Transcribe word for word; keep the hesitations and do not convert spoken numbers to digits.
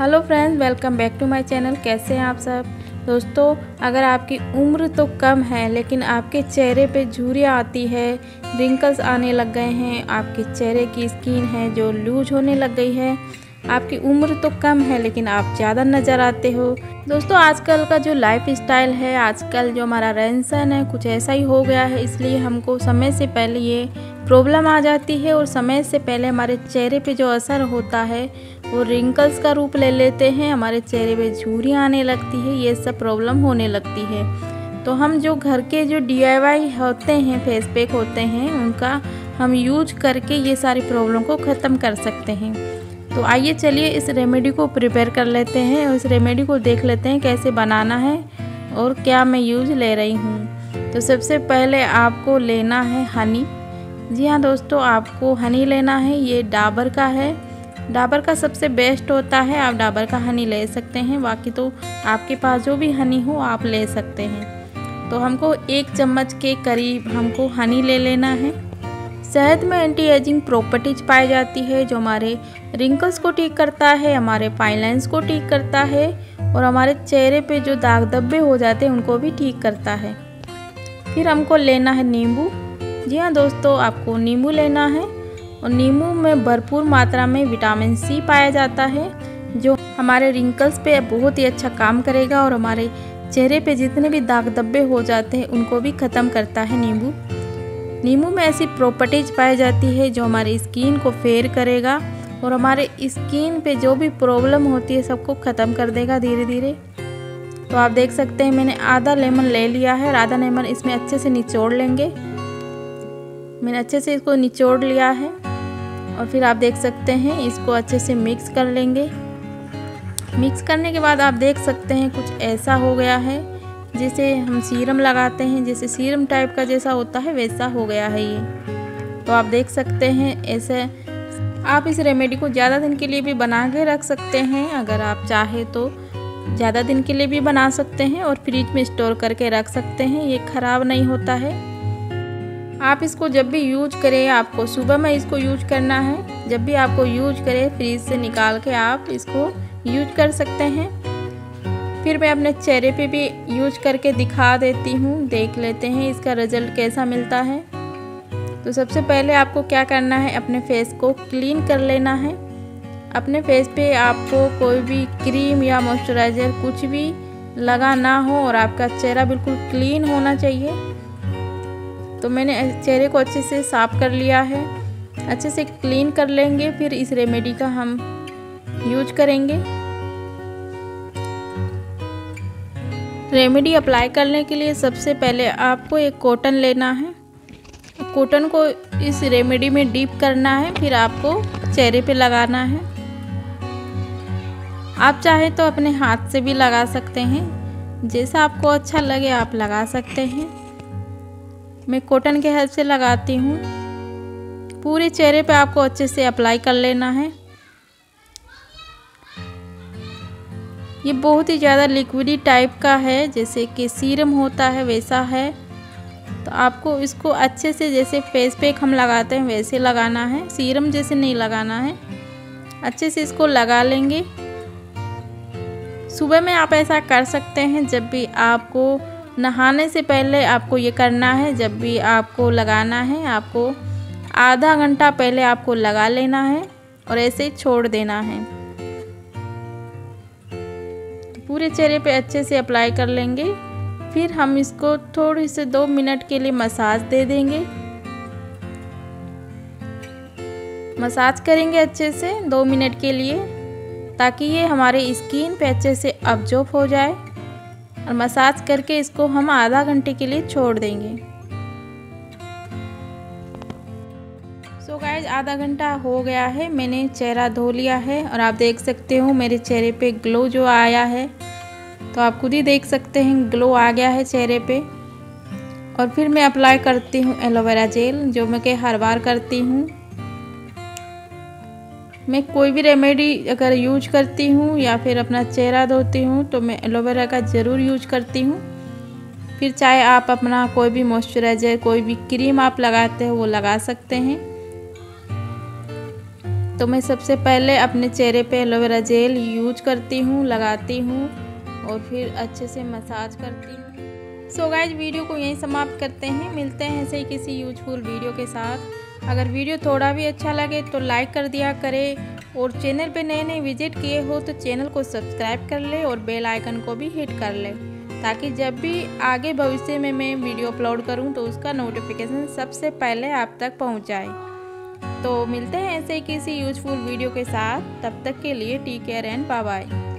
Hello friends, welcome back to my channel. कैसे हैं आप सब दोस्तों। अगर आपकी उम्र तो कम है लेकिन आपके चेहरे पे झुर्रियाँ आती है, रिंकल्स आने लग गए हैं, आपके चेहरे की स्किन है जो लूज होने लग गई है, आपकी उम्र तो कम है लेकिन आप ज़्यादा नज़र आते हो। दोस्तों आजकल का जो लाइफ स्टाइल है, आजकल जो हमारा रहन सहन है कुछ ऐसा ही हो गया है, इसलिए हमको समय से पहले ये प्रॉब्लम आ जाती है और समय से पहले हमारे चेहरे पे जो असर होता है वो रिंकल्स का रूप ले लेते हैं, हमारे चेहरे पे झुर्रियाँ आने लगती है, ये सब प्रॉब्लम होने लगती है। तो हम जो घर के जो डी आई वाई होते हैं, फेस पैक होते हैं, उनका हम यूज करके ये सारी प्रॉब्लम को ख़त्म कर सकते हैं। तो आइए चलिए इस रेमेडी को प्रिपेयर कर लेते हैं और इस रेमेडी को देख लेते हैं कैसे बनाना है और क्या मैं यूज़ ले रही हूँ। तो सबसे पहले आपको लेना है हनी। जी हाँ दोस्तों, आपको हनी लेना है, ये डाबर का है। डाबर का सबसे बेस्ट होता है, आप डाबर का हनी ले सकते हैं, बाकी तो आपके पास जो भी हनी हो आप ले सकते हैं। तो हमको एक चम्मच के करीब हमको हनी ले लेना है। शहद में एंटी एजिंग प्रॉपर्टीज पाई जाती है जो हमारे रिंकल्स को ठीक करता है, हमारे फाइन लाइंस को ठीक करता है और हमारे चेहरे पे जो दाग धब्बे हो जाते हैं उनको भी ठीक करता है। फिर हमको लेना है नींबू। जी हाँ दोस्तों, आपको नींबू लेना है और नींबू में भरपूर मात्रा में विटामिन सी पाया जाता है जो हमारे रिंकल्स पर बहुत ही अच्छा काम करेगा और हमारे चेहरे पर जितने भी दाग धब्बे हो जाते हैं उनको भी ख़त्म करता है नींबू। नींबू में ऐसी प्रॉपर्टीज पाई जाती है जो हमारी स्किन को फेयर करेगा और हमारे स्किन पे जो भी प्रॉब्लम होती है सबको ख़त्म कर देगा धीरे धीरे। तो आप देख सकते हैं मैंने आधा लेमन ले लिया है और आधा लेमन इसमें अच्छे से निचोड़ लेंगे। मैंने अच्छे से इसको निचोड़ लिया है और फिर आप देख सकते हैं इसको अच्छे से मिक्स कर लेंगे। मिक्स करने के बाद आप देख सकते हैं कुछ ऐसा हो गया है जैसे हम सीरम लगाते हैं, जैसे सीरम टाइप का जैसा होता है वैसा हो गया है ये। तो आप देख सकते हैं ऐसे। आप इस रेमेडी को ज़्यादा दिन के लिए भी बना के रख सकते हैं, अगर आप चाहे तो ज़्यादा दिन के लिए भी बना सकते हैं और फ्रिज में स्टोर करके रख सकते हैं, ये ख़राब नहीं होता है। आप इसको जब भी यूज करें, आपको सुबह में इसको यूज करना है, जब भी आपको यूज करें फ्रिज से निकाल के आप इसको यूज कर सकते हैं। फिर मैं अपने चेहरे पे भी यूज करके दिखा देती हूँ, देख लेते हैं इसका रिजल्ट कैसा मिलता है। तो सबसे पहले आपको क्या करना है, अपने फेस को क्लीन कर लेना है। अपने फेस पे आपको कोई भी क्रीम या मॉइस्चराइज़र कुछ भी लगा ना हो और आपका चेहरा बिल्कुल क्लीन होना चाहिए। तो मैंने चेहरे को अच्छे से साफ कर लिया है, अच्छे से क्लीन कर लेंगे, फिर इस रेमेडी का हम यूज करेंगे। रेमेडी अप्लाई करने के लिए सबसे पहले आपको एक कॉटन लेना है, कॉटन को इस रेमेडी में डीप करना है, फिर आपको चेहरे पे लगाना है। आप चाहे तो अपने हाथ से भी लगा सकते हैं, जैसा आपको अच्छा लगे आप लगा सकते हैं। मैं कॉटन के हेल्प से लगाती हूँ। पूरे चेहरे पे आपको अच्छे से अप्लाई कर लेना है। ये बहुत ही ज़्यादा लिक्विडी टाइप का है, जैसे कि सीरम होता है वैसा है। तो आपको इसको अच्छे से जैसे फेस पैक हम लगाते हैं वैसे लगाना है, सीरम जैसे नहीं लगाना है, अच्छे से इसको लगा लेंगे। सुबह में आप ऐसा कर सकते हैं, जब भी आपको नहाने से पहले आपको ये करना है, जब भी आपको लगाना है आपको आधा घंटा पहले आपको लगा लेना है और ऐसे छोड़ देना है। पूरे चेहरे पे अच्छे से अप्लाई कर लेंगे, फिर हम इसको थोड़ी से दो मिनट के लिए मसाज दे देंगे। मसाज करेंगे अच्छे से दो मिनट के लिए, ताकि ये हमारे स्किन पे अच्छे से अब्जॉर्ब हो जाए। और मसाज करके इसको हम आधा घंटे के लिए छोड़ देंगे। सो गाइज, आधा घंटा हो गया है, मैंने चेहरा धो लिया है और आप देख सकते हो मेरे चेहरे पे ग्लो जो आया है, तो आप खुद ही देख सकते हैं ग्लो आ गया है चेहरे पे। और फिर मैं अप्लाई करती हूँ एलोवेरा जेल, जो मैं के हर बार करती हूँ। मैं कोई भी रेमेडी अगर यूज करती हूँ या फिर अपना चेहरा धोती हूँ तो मैं एलोवेरा का ज़रूर यूज करती हूँ। फिर चाहे आप अपना कोई भी मॉइस्चराइज़र कोई भी क्रीम आप लगाते हो वो लगा सकते हैं। तो मैं सबसे पहले अपने चेहरे पे एलोवेरा जेल यूज करती हूँ, लगाती हूँ और फिर अच्छे से मसाज करती हूँ। सो गाइस, वीडियो को यहीं समाप्त करते हैं। मिलते हैं ऐसे ही किसी यूजफुल वीडियो के साथ। अगर वीडियो थोड़ा भी अच्छा लगे तो लाइक कर दिया करें और चैनल पे नए नए विजिट किए हो तो चैनल को सब्सक्राइब कर ले और बेल आइकन को भी हिट कर ले, ताकि जब भी आगे भविष्य में मैं वीडियो अपलोड करूं तो उसका नोटिफिकेशन सबसे पहले आप तक पहुँच जाए। तो मिलते हैं ऐसे ही किसी यूजफुल वीडियो के साथ। तब तक के लिए take care and bye bye.